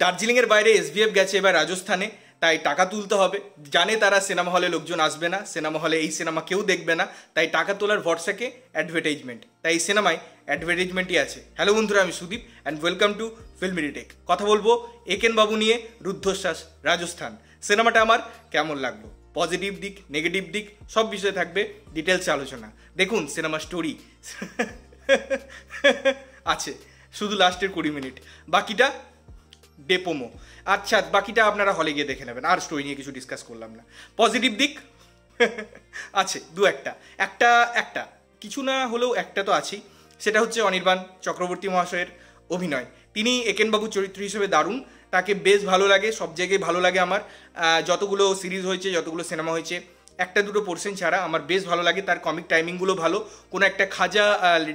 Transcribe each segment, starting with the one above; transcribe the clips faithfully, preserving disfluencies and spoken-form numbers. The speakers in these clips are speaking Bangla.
দার্জিলিংয়ের বাইরে এসবিএফ গেছে এবার রাজস্থানে, তাই টাকা তুলতে হবে। জানে তারা সিনেমা হলে লোকজন আসবে না, সিনেমা হলে এই সিনেমা কেউ দেখবে না, তাই টাকা তোলার ভরসাকে অ্যাডভার্টাইজমেন্ট, তাই এই সিনেমায় অ্যাডভার্টাইজমেন্টই আছে। হ্যালো বন্ধুরা, আমি Sudip and welcome to filmy retake. কথা বলবো একেন বাবু নিয়ে, রুদ্ধশ্বাস রাজস্থান। সিনেমাটা আমার কেমন লাগলো, পজিটিভ দিক নেগেটিভ দিক সব বিষয়ে থাকবে ডিটেলস আলোচনা। দেখুন সিনেমা স্টোরি আছে শুধু লাস্টের কুড়ি মিনিট, বাকিটা ডেপোমো। আচ্ছা, বাকিটা আপনারা হলে গিয়ে দেখে নেবেন, আর স্টোরি নিয়ে কিছু ডিসকাস করলাম না। পজিটিভ দিক আছে দু একটা, একটা একটা কিছু না হলেও একটা তো আছেই, সেটা হচ্ছে অনির্বাণ চক্রবর্তী মহাশয়ের অভিনয়। তিনি একেনবাবু চরিত্র হিসেবে দারুণ, তাকে বেশ ভালো লাগে, সব জায়গায় ভালো লাগে। আমার যতগুলো সিরিজ হয়েছে, যতগুলো সিনেমা হয়েছে, একটা দুটো পোর্শন ছাড়া আমার বেশ ভালো লাগে। তার কমিক টাইমিংগুলো ভালো, কোনো একটা খাজা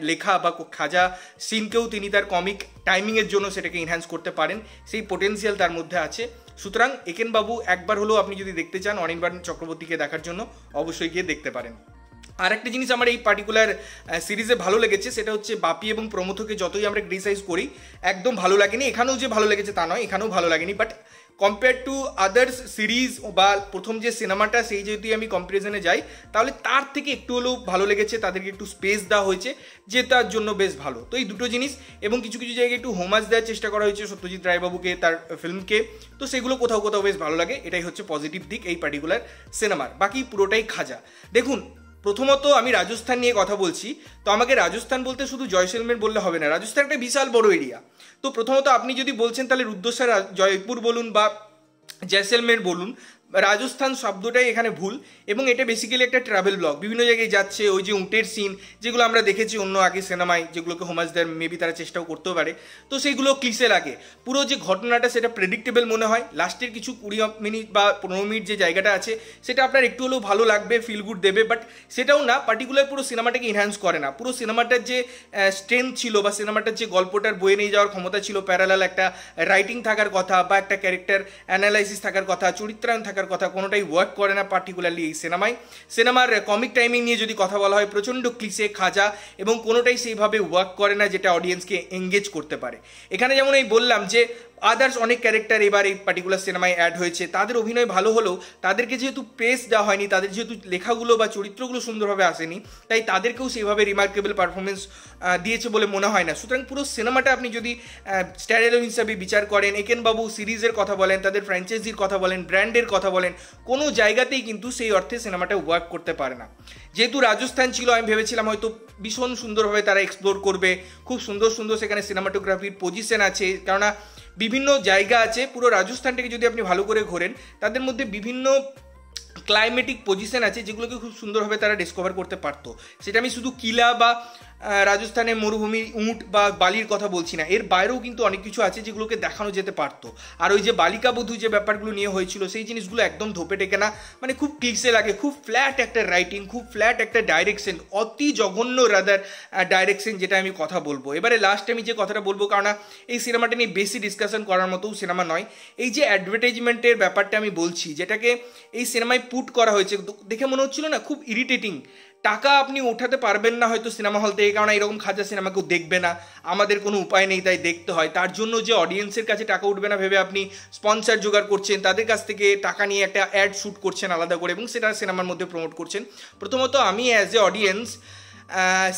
লেখা বা খাজা সিনকেও তিনি তার কমিক টাইমিংয়ের জন্য সেটাকে এনহ্যান্স করতে পারেন, সেই পোটেন্সিয়াল তার মধ্যে আছে। সুতরাং একেনবাবু একবার হলেও আপনি যদি দেখতে চান অনির্বাণ চক্রবর্তীকে দেখার জন্য, অবশ্যই গিয়ে দেখতে পারেন। আরেকটা জিনিস আমার এই পার্টিকুলার সিরিজে ভালো লেগেছে, সেটা হচ্ছে বাপি এবং প্রমথকে যতই আমরা ক্রিটিসাইজ করি একদম ভালো লাগেনি, এখানেও যে ভালো লেগেছে তা নয়, এখানেও ভালো লাগেনি। But compare to others series বা প্রথম যে সিনেমাটা, সেই যদি আমি কম্পারিজনে যাই, তাহলে তার থেকে একটু হলেও ভালো লেগেছে। তাদেরকে একটু স্পেস দেওয়া হয়েছে, যে তার জন্য বেশ ভালো। তো এই দুটো জিনিস, এবং কিছু কিছু জায়গায় একটু হোমাজ দেওয়ার চেষ্টা করা হয়েছে সত্যজিৎ রায়বাবুকে, তার ফিল্মকে, তো সেগুলো কোথাও কোথাও বেশ ভালো লাগে। এটাই হচ্ছে পজিটিভ দিক এই পার্টিকুলার সিনেমার, বাকি পুরোটাই খাজা। দেখুন, প্রথমত আমি রাজস্থান নিয়ে কথা বলছি, তো আমাকে রাজস্থান বলতে শুধু জয়সলমের বললে হবে না, রাজস্থান একটা বিশাল বড় এরিয়া। তো প্রথমত আপনি যদি বলছেন তাহলে রুদ্রসার জয়পুর বলুন বা জয়সলমের বলুন, রাজস্থান শব্দটাই এখানে ভুল। এবং এটা বেসিক্যালি একটা ট্রাভেল ব্লগ, বিভিন্ন জায়গায় যাচ্ছে, ওই যে উটের সিন যেগুলো আমরা দেখেছি অন্য আগে সিনেমায়, যেগুলোকে হোমাজ দেওয়ার মেবি তারা চেষ্টাও করতেও পারে, তো সেইগুলো ক্লিশে লাগে। পুরো যে ঘটনাটা সেটা প্রেডিক্টেবল মনে হয়, লাস্টের কিছু কুড়ি মিনিট বা পনেরো মিনিট যে জায়গাটা আছে সেটা আপনার একটু হলেও ভালো লাগবে, ফিল গুড দেবে, বাট সেটাও না পার্টিকুলার পুরো সিনেমাটাকে এনহ্যান্স করে না। পুরো সিনেমাটার যে স্ট্রেংথ ছিল বা সিনেমাটার যে গল্পটার বয়ে নিয়ে যাওয়ার ক্ষমতা ছিল, প্যারালাল একটা রাইটিং থাকার কথা বা একটা ক্যারেক্টার অ্যানালাইসিস থাকার কথা, চরিত্রায়ণ থাকার কথা, কোনোটাই ওয়ার্ক করে না পার্টিকুলারলি এই সিনেমায়। সিনেমার কমিক টাইমিং নিয়ে যদি কথা বলা হয়, প্রচণ্ড ক্লিশে খাজা, এবং কোনোটাই সেইভাবে ওয়ার্ক করে না যেটা অডিয়েন্সকে এঙ্গেজ করতে পারে। এখানে যেমন এই বললাম যে আদার্স অনেক ক্যারেক্টার এবার এই পার্টিকুলার সিনেমায় অ্যাড হয়েছে, তাদের অভিনয় ভালো হলেও তাদেরকে যেহেতু প্রেস দেওয়া হয়নি, তাদের যেহেতু লেখাগুলো বা চরিত্রগুলো সুন্দরভাবে আসেনি, তাই তাদেরকেও সেইভাবে রিমার্কেবল পারফরমেন্স দিয়েছে বলে মনে হয় না। সুতরাং পুরো সিনেমাটা আপনি যদি স্ট্যান্ডার্ড হিসাবে বিচার করেন, একেনবাবু সিরিজের কথা বলেন, তাদের ফ্র্যাঞ্চাইজির কথা বলেন, ব্র্যান্ডের কথা বলেন, কোনো জায়গাতেই কিন্তু সেই অর্থে সিনেমাটা ওয়ার্ক করতে পারে না। যেহেতু রাজস্থান ছিল, আমি ভেবেছিলাম হয়তো ভীষণ সুন্দরভাবে তারা এক্সপ্লোর করবে, খুব সুন্দর সুন্দর সেখানে সিনেমাটোগ্রাফির পজিশন আছে, কেননা বিভিন্ন জায়গা আছে। পুরো রাজস্থানটাকে যদি আপনি ভালো করে ঘোরেন, তাদের মধ্যে বিভিন্ন ক্লাইমেটিক পজিশন আছে যেগুলোকে খুব সুন্দরভাবে তারা ডিসকভার করতে পারতো। সেটা আমি শুধু কিলা বা রাজস্থানের মরুভূমি, উঁট বা বালির কথা বলছি না, এর বাইরেও কিন্তু অনেক কিছু আছে যেগুলোকে দেখানো যেতে পারতো। আর ওই যে বালিকা বধূ যে ব্যাপারগুলো নিয়ে হয়েছিল, সেই জিনিসগুলো একদম ধোপে টেকে না, মানে খুব ক্লিশে লাগে, খুব ফ্ল্যাট একটা রাইটিং, খুব ফ্ল্যাট একটা ডাইরেকশন, অতি জঘন্য রাদার ডাইরেকশন, যেটা আমি কথা বলবো। এবারে লাস্ট আমি যে কথাটা বলবো, কারণ এই সিনেমাটা নিয়ে বেশি ডিসকাশন করার মতো সিনেমা নয়, এই যে অ্যাডভার্টাইজমেন্টের ব্যাপারটা আমি বলছি, যেটাকে এই সিনেমায় পুট করা হয়েছে, দেখে মনে হচ্ছিল না খুব ইরিটেটিং। টাকা আপনি ওঠাতে পারবেন না হয়তো সিনেমা হল থেকে, কারণ এরকম খাজা সিনেমা কেউ দেখবে না, আমাদের কোনো উপায় নেই তাই দেখতে হয়, তার জন্য যে অডিয়েন্সের কাছে টাকা উঠবে না ভেবে আপনি স্পন্সার জোগাড় করছেন, তাদের কাছ থেকে টাকা নিয়ে একটা অ্যাড শ্যুট করছেন আলাদা করে, এবং সেটা সিনেমার মধ্যে প্রমোট করছেন। প্রথমত আমি অ্যাজ এ অডিয়েন্স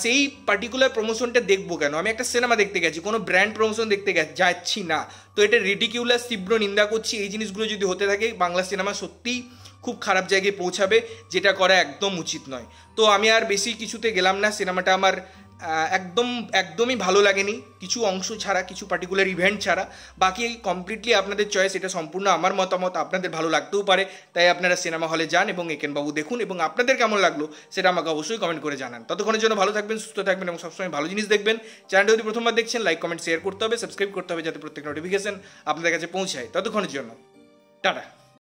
সেই পার্টিকুলার প্রমোশনটা দেখবো কেন? আমি একটা সিনেমা দেখতে গেছি, কোনো ব্র্যান্ড প্রমোশন দেখতে যাচ্ছি না, তো এটা রিডিকিউলাস, তীব্র নিন্দা করছি। এই জিনিসগুলো যদি হতে থাকে, বাংলা সিনেমা সত্যিই খুব খারাপ জায়গায় পৌঁছাবে, যেটা করা একদম উচিত নয়। তো আমি আর বেশি কিছুতে গেলাম না, সিনেমাটা আমার একদম একদমই ভালো লাগেনি, কিছু অংশ ছাড়া, কিছু পার্টিকুলার ইভেন্ট ছাড়া। বাকি কমপ্লিটলি আপনাদের চয়েস, এটা সম্পূর্ণ আমার মতামত, আপনাদের ভালো লাগতেও পারে, তাই আপনারা সিনেমা হলে যান এবং একেনবাবু দেখুন, এবং আপনাদের কেমন লাগলো সেটা আমাকে অবশ্যই কমেন্ট করে জানান। ততক্ষণের জন্য ভালো থাকবেন, সুস্থ থাকবেন, এবং সবসময় ভালো জিনিস দেখবেন। চ্যানেলটা যদি প্রথমবার দেখছেন, লাইক কমেন্ট শেয়ার করতে হবে, সাবস্ক্রাইব করতে হবে, যাতে প্রত্যেক নোটিফিকেশন আপনাদের কাছে পৌঁছায়। ততক্ষণের জন্য টাটা।